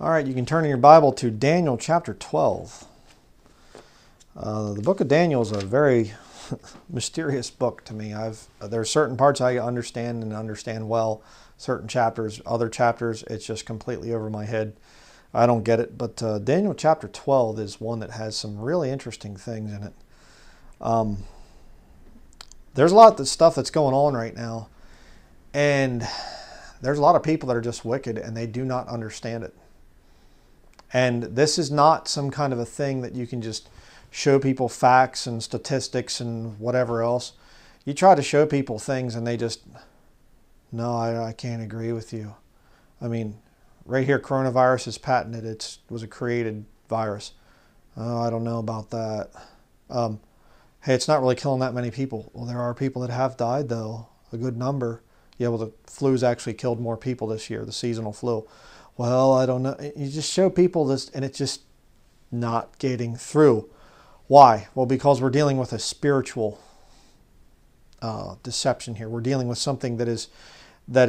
All right, you can turn in your Bible to Daniel chapter 12. The book of Daniel is a very mysterious book to me. There are certain parts I understand and understand well, certain chapters, other chapters, it's just completely over my head. I don't get it, but Daniel chapter 12 is one that has some really interesting things in it. There's a lot of stuff that's going on right now, and there's a lot of people that are just wicked and they do not understand it. And this is not some kind of a thing that you can just show people facts and statistics and whatever else. You try to show people things and they just, no, I can't agree with you. I mean, right here, coronavirus is patented. It was a created virus. Oh, I don't know about that. Hey, it's not really killing that many people. Well, there are people that have died, though, a good number. Yeah, well, the flu's actually killed more people this year, the seasonal flu. Well, I don't know. You just show people this, and it's just not getting through. Why? Well, because we're dealing with a spiritual deception here. We're dealing with something that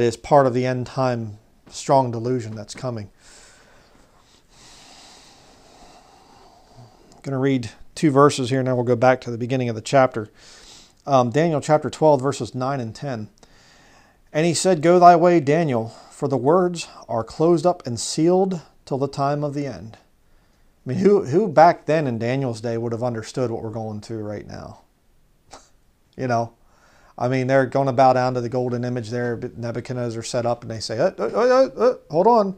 is part of the end time strong delusion that's coming. I'm going to read two verses here, and then we'll go back to the beginning of the chapter. Daniel chapter 12, verses 9 and 10. And he said, Go thy way, Daniel, for the words are closed up and sealed till the time of the end. I mean, who back then in Daniel's day would have understood what we're going through right now? You know? I mean, they're going to bow down to the golden image there. Nebuchadnezzar set up, and they say, hold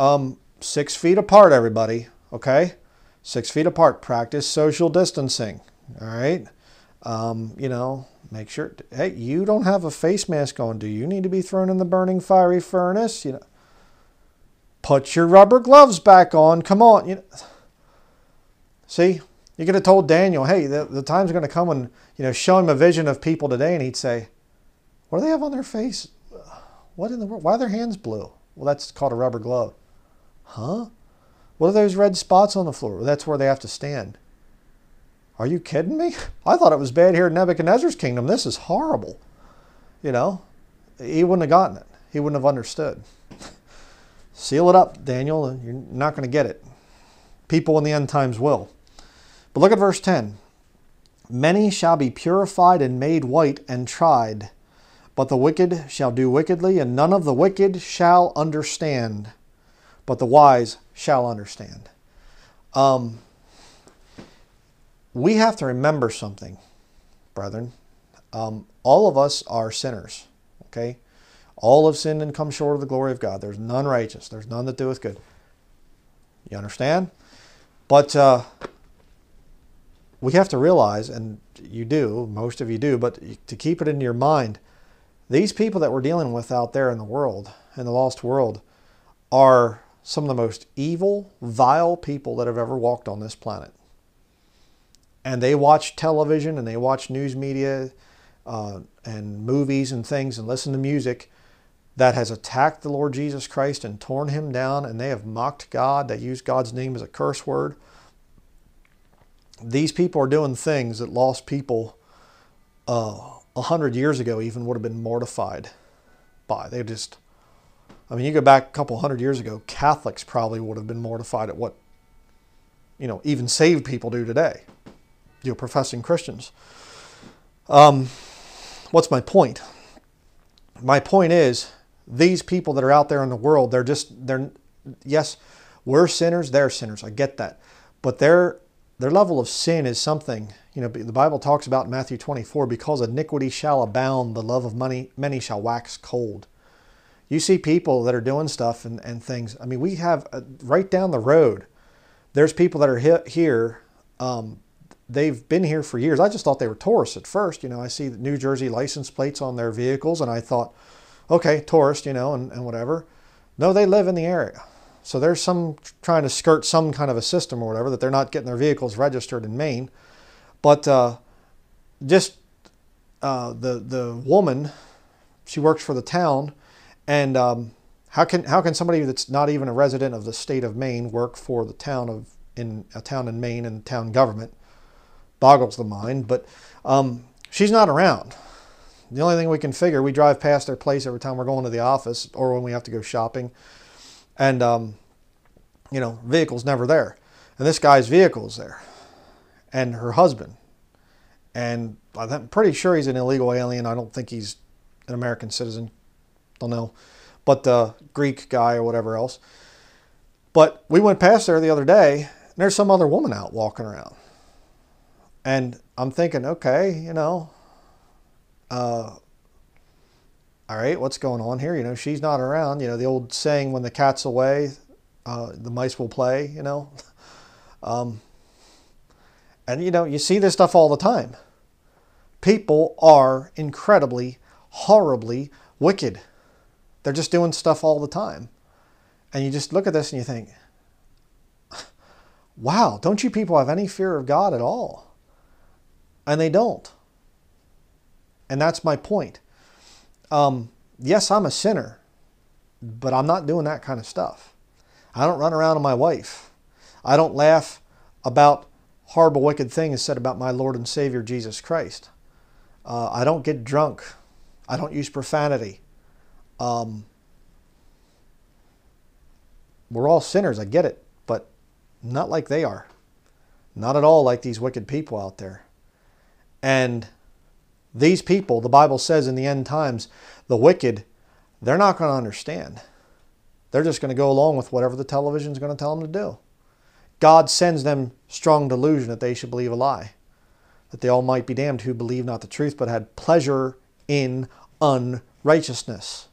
on. 6 feet apart, everybody. Okay? 6 feet apart. Practice social distancing. All right? You know, make sure, hey, you don't have a face mask on. Do you need to be thrown in the burning fiery furnace? You know, put your rubber gloves back on. Come on. You know. See? You could have told Daniel, hey, the time's going to come and, you know, show him a vision of people today. And he'd say, what do they have on their face? What in the world? Why are their hands blue? Well, that's called a rubber glove. Huh? What are those red spots on the floor? Well, that's where they have to stand. Are you kidding me? I thought it was bad here in Nebuchadnezzar's kingdom. This is horrible. You know, he wouldn't have gotten it. He wouldn't have understood. Seal it up, Daniel, and you're not going to get it. People in the end times will. But look at verse 10. Many shall be purified and made white and tried, but the wicked shall do wickedly, and none of the wicked shall understand, but the wise shall understand. We have to remember something, brethren. All of us are sinners, okay? All have sinned and come short of the glory of God. There's none righteous. There's none that doeth good. You understand? But we have to realize, and you do, most of you do, but to keep it in your mind, these people that we're dealing with out there in the world, in the lost world, are some of the most evil, vile people that have ever walked on this planet. And they watch television, and they watch news media and movies and things, and listen to music that has attacked the Lord Jesus Christ and torn him down, and they have mocked God. They use God's name as a curse word. These people are doing things that lost people 100 years ago even would have been mortified by. They just, I mean, you go back a couple 100 years ago, Catholics probably would have been mortified at what, you know, even saved people do today. You're professing Christians. What's my point? My point is these people that are out there in the world, yes, we're sinners, they're sinners. I get that. But their level of sin is something, you know, the Bible talks about in Matthew 24, because iniquity shall abound, the love of money, many shall wax cold. You see people that are doing stuff and things. I mean, we have right down the road, there's people that are here, they've been here for years. I just thought they were tourists at first. You know, I see the New Jersey license plates on their vehicles, and I thought, okay, tourist, you know, and whatever. No, they live in the area. So there's some trying to skirt some kind of a system or whatever, that they're not getting their vehicles registered in Maine. But the woman, she works for the town, and how can somebody that's not even a resident of the state of Maine work for the town in Maine and town government? Boggles the mind. But she's not around. The only thing we can figure, we drive past their place every time we're going to the office or when we have to go shopping. And you know, vehicle's never there. And this guy's vehicle is there. And her husband. And I'm pretty sure he's an illegal alien. I don't think he's an American citizen. Don't know. But the Greek guy or whatever else. But we went past there the other day, and there's some other woman out walking around. And I'm thinking, okay, you know, all right, what's going on here? You know, she's not around. You know, the old saying, when the cat's away, the mice will play, you know. And, you know, you see this stuff all the time. People are incredibly, horribly wicked. They're just doing stuff all the time. And you just look at this and you think, wow, don't you people have any fear of God at all? And they don't. And that's my point. Yes, I'm a sinner, but I'm not doing that kind of stuff. I don't run around on my wife. I don't laugh about horrible, wicked things said about my Lord and Savior, Jesus Christ. I don't get drunk. I don't use profanity. We're all sinners, I get it, but not like they are. Not at all like these wicked people out there. And these people, the Bible says in the end times, the wicked, they're not going to understand. They're just going to go along with whatever the television's going to tell them to do. God sends them strong delusion that they should believe a lie, that they all might be damned who believe not the truth, but had pleasure in unrighteousness.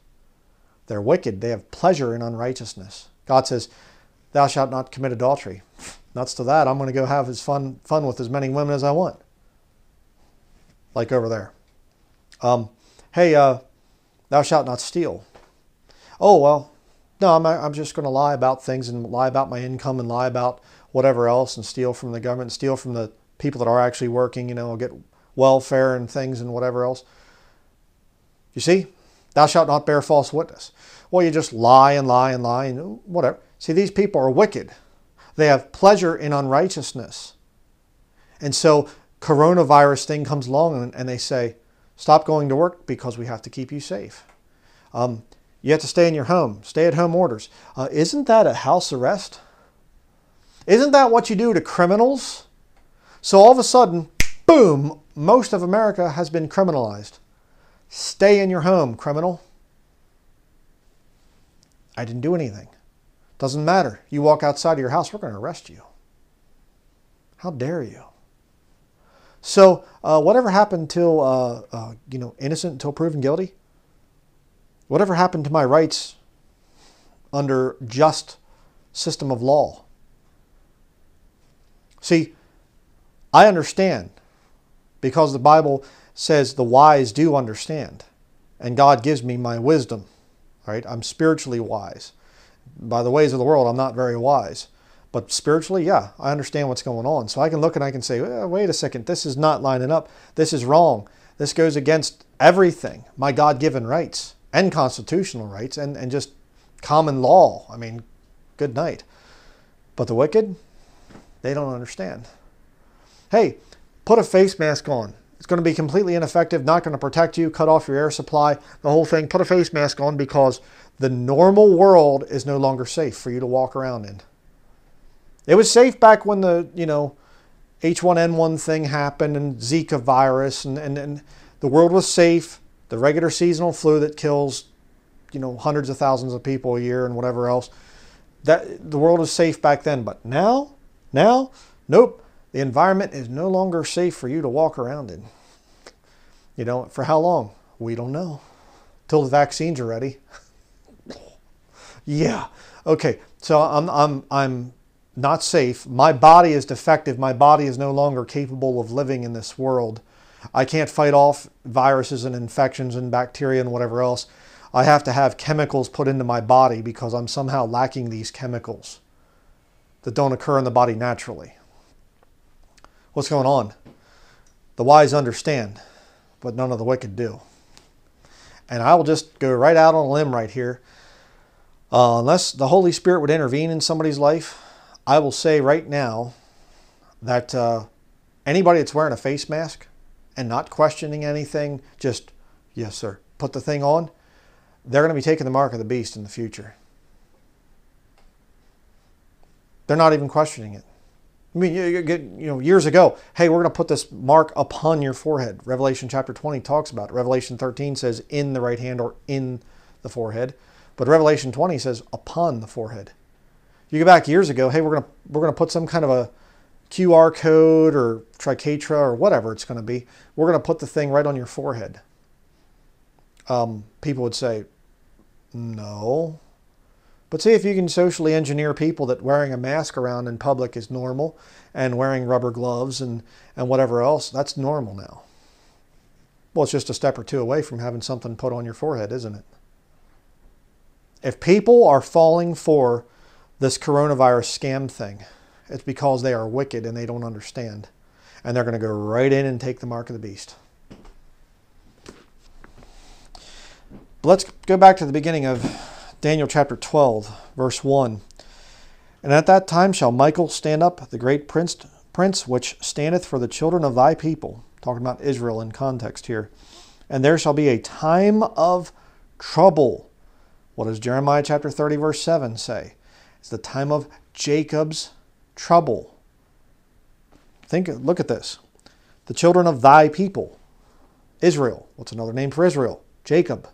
They're wicked. They have pleasure in unrighteousness. God says, thou shalt not commit adultery. Nuts to that. I'm going to go have as fun with as many women as I want. Like over there. Hey, thou shalt not steal. Oh, well, no, I'm just going to lie about things and lie about my income and lie about whatever else and steal from the government, and steal from the people that are actually working, you know, get welfare and things and whatever else. You see? Thou shalt not bear false witness. Well, you just lie and lie and lie and whatever. See, these people are wicked. They have pleasure in unrighteousness. And so coronavirus thing comes along and they say, stop going to work because we have to keep you safe. You have to stay in your home. Stay-at-home orders. Isn't that a house arrest? Isn't that what you do to criminals? So all of a sudden, boom, most of America has been criminalized. Stay in your home, criminal. I didn't do anything. Doesn't matter. You walk outside of your house, we're going to arrest you. How dare you? So whatever happened to, you know, innocent until proven guilty? Whatever happened to my rights under just system of law? See, I understand because the Bible says the wise do understand, and God gives me my wisdom. Right? I'm spiritually wise. By the ways of the world, I'm not very wise. But spiritually, yeah, I understand what's going on. So I can look and I can say, well, wait a second, this is not lining up. This is wrong. This goes against everything, my God-given rights. And constitutional rights, and just common law. I mean, good night. But the wicked, they don't understand. Hey, put a face mask on. It's going to be completely ineffective, not going to protect you, cut off your air supply, the whole thing. Put a face mask on because the normal world is no longer safe for you to walk around in. It was safe back when the, you know, H1N1 thing happened and Zika virus, and the world was safe. The regular seasonal flu that kills, you know, hundreds of thousands of people a year and whatever else, that the world was safe back then. But now, nope, the environment is no longer safe for you to walk around in. You know, for how long? We don't know. Till the vaccines are ready. Yeah. Okay. So I'm not safe. My body is defective. My body is no longer capable of living in this world. I can't fight off viruses and infections and bacteria and whatever else. I have to have chemicals put into my body because I'm somehow lacking these chemicals that don't occur in the body naturally. What's going on? The wise understand, but none of the wicked do. And I will just go right out on a limb right here. Unless the Holy Spirit would intervene in somebody's life, I will say right now that anybody that's wearing a face mask and not questioning anything, just, yes, sir, put the thing on, they're going to be taking the mark of the beast in the future. They're not even questioning it. I mean, years ago, hey, we're going to put this mark upon your forehead. Revelation chapter 20 talks about it. Revelation 13 says in the right hand or in the forehead. But Revelation 20 says upon the forehead. You go back years ago, hey, we're going to put some kind of a QR code or triquetra or whatever it's going to be. We're going to put the thing right on your forehead. People would say, no. But see, if you can socially engineer people that wearing a mask around in public is normal, and wearing rubber gloves and whatever else, that's normal now. Well, it's just a step or two away from having something put on your forehead, isn't it? If people are falling for this coronavirus scam thing, it's because they are wicked and they don't understand. And they're going to go right in and take the mark of the beast. But let's go back to the beginning of Daniel chapter 12, verse 1. And at that time shall Michael stand up, the great prince which standeth for the children of thy people. Talking about Israel in context here. And there shall be a time of trouble. What does Jeremiah chapter 30, verse 7 say? It's the time of Jacob's trouble. Look at this. The children of thy people. Israel. What's another name for Israel? Jacob.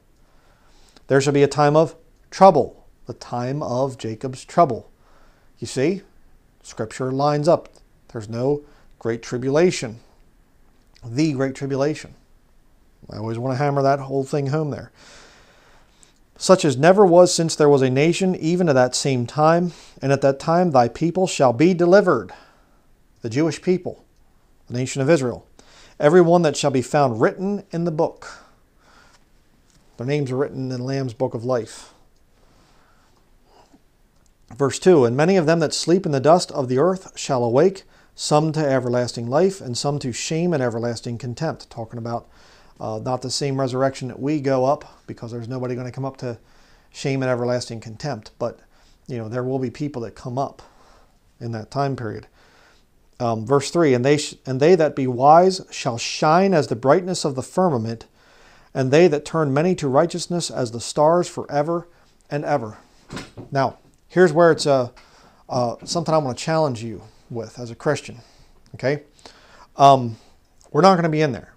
There shall be a time of trouble, the time of Jacob's trouble. You see, Scripture lines up. There's no great tribulation. The great tribulation. I always want to hammer that whole thing home there. Such as never was since there was a nation, even at that same time. And at that time thy people shall be delivered. The Jewish people, the nation of Israel. Every one that shall be found written in the book. Their names are written in the Lamb's Book of Life. Verse 2, and many of them that sleep in the dust of the earth shall awake, some to everlasting life, and some to shame and everlasting contempt. Talking about not the same resurrection that we go up, because there's nobody going to come up to shame and everlasting contempt. But, you know, there will be people that come up in that time period. Verse 3, and they that be wise shall shine as the brightness of the firmament, and they that turn many to righteousness as the stars forever and ever. Now, here's where it's something I want to challenge you with as a Christian, okay? We're not going to be in there.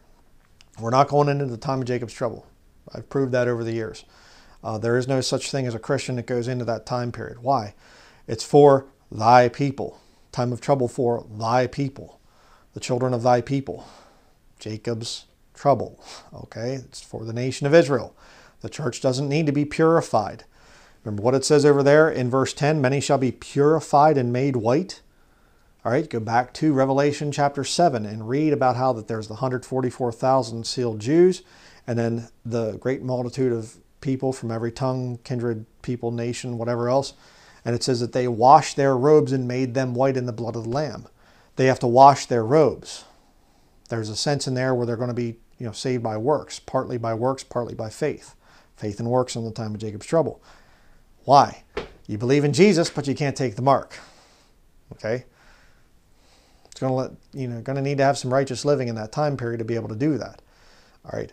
We're not going into the time of Jacob's trouble. I've proved that over the years. There is no such thing as a Christian that goes into that time period. Why? It's for thy people. Time of trouble for thy people. The children of thy people. Jacob's trouble, okay? It's for the nation of Israel. The church doesn't need to be purified. Remember what it says over there in verse 10, many shall be purified and made white. All right, go back to Revelation chapter 7 and read about how that there's the 144,000 sealed Jews and then the great multitude of people from every tongue, kindred, people, nation, whatever else. And it says that they washed their robes and made them white in the blood of the Lamb. They have to wash their robes. There's a sense in there where they're going to be, you know, saved by works, partly by faith. Faith and works in the time of Jacob's trouble. Why? You believe in Jesus, but you can't take the mark. Okay? It's going to need to have some righteous living in that time period to be able to do that. All right.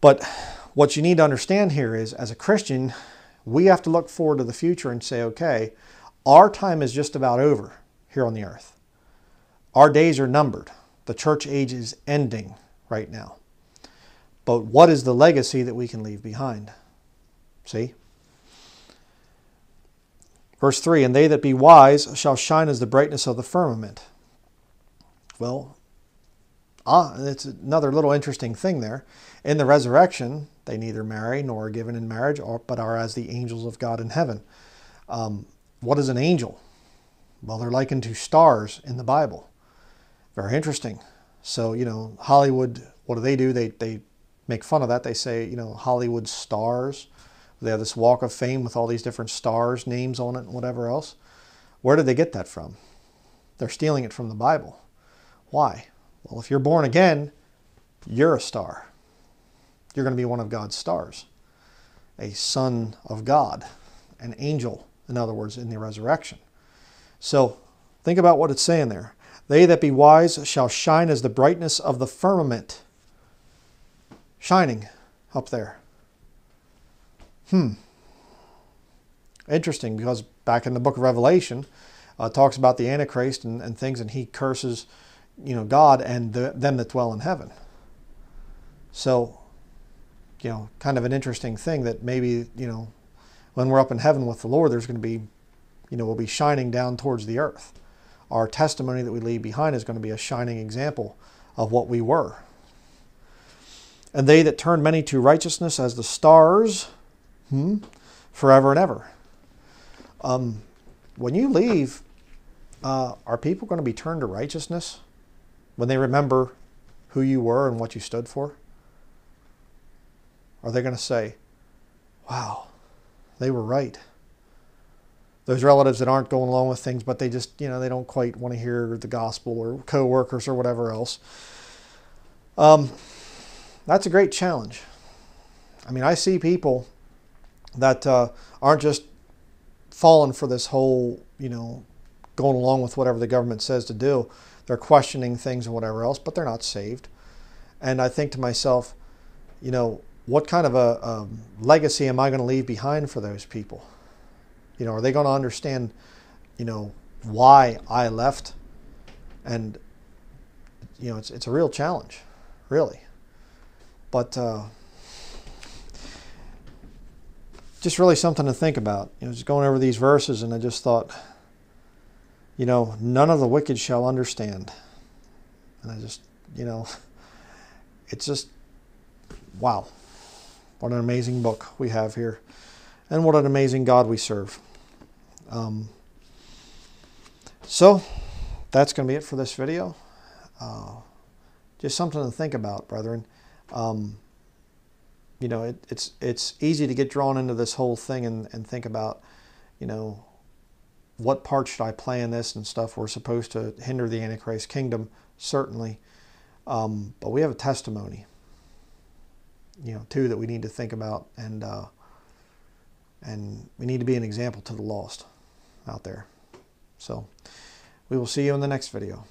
But what you need to understand here is, as a Christian, we have to look forward to the future and say, okay, our time is just about over here on the earth. Our days are numbered. The church age is ending right now. But what is the legacy that we can leave behind? See? Verse 3, and they that be wise shall shine as the brightness of the firmament. Well, it's another little interesting thing there. In the resurrection, they neither marry nor are given in marriage, but are as the angels of God in heaven. What is an angel? Well, they're likened to stars in the Bible. Very interesting. So, you know, Hollywood, what do? They make fun of that. They say, you know, Hollywood stars. They have this walk of fame with all these different stars, names on it, and whatever else. Where did they get that from? They're stealing it from the Bible. Why? Well, if you're born again, you're a star. You're going to be one of God's stars. A son of God. An angel, in other words, in the resurrection. So, think about what it's saying there. They that be wise shall shine as the brightness of the firmament. Shining up there. Interesting, because back in the book of Revelation, talks about the Antichrist and things, and he curses, God and them that dwell in heaven. So, kind of an interesting thing that maybe, when we're up in heaven with the Lord, there's going to be, we'll be shining down towards the earth. Our testimony that we leave behind is going to be a shining example of what we were. And they that turn many to righteousness as the stars, forever and ever. When you leave, are people going to be turned to righteousness when they remember who you were and what you stood for? Are they going to say, wow, they were right? Those relatives that aren't going along with things, but they just, they don't quite want to hear the gospel, or co-workers or whatever else. That's a great challenge. I mean, I see people that aren't just falling for this whole, going along with whatever the government says to do. They're questioning things and whatever else, but they're not saved. And I think to myself, what kind of a legacy am I going to leave behind for those people? Are they going to understand, why I left? And, it's a real challenge, really. But just really something to think about. Just going over these verses, and I just thought, none of the wicked shall understand. And I just, it's just, wow. What an amazing book we have here. And what an amazing God we serve. So that's going to be it for this video. Just something to think about, brethren. It's easy to get drawn into this whole thing and think about, what part should I play in this and stuff. We're supposed to hinder the Antichrist kingdom, certainly. But we have a testimony, too, that we need to think about. And we need to be an example to the lost out there. So we will see you in the next video.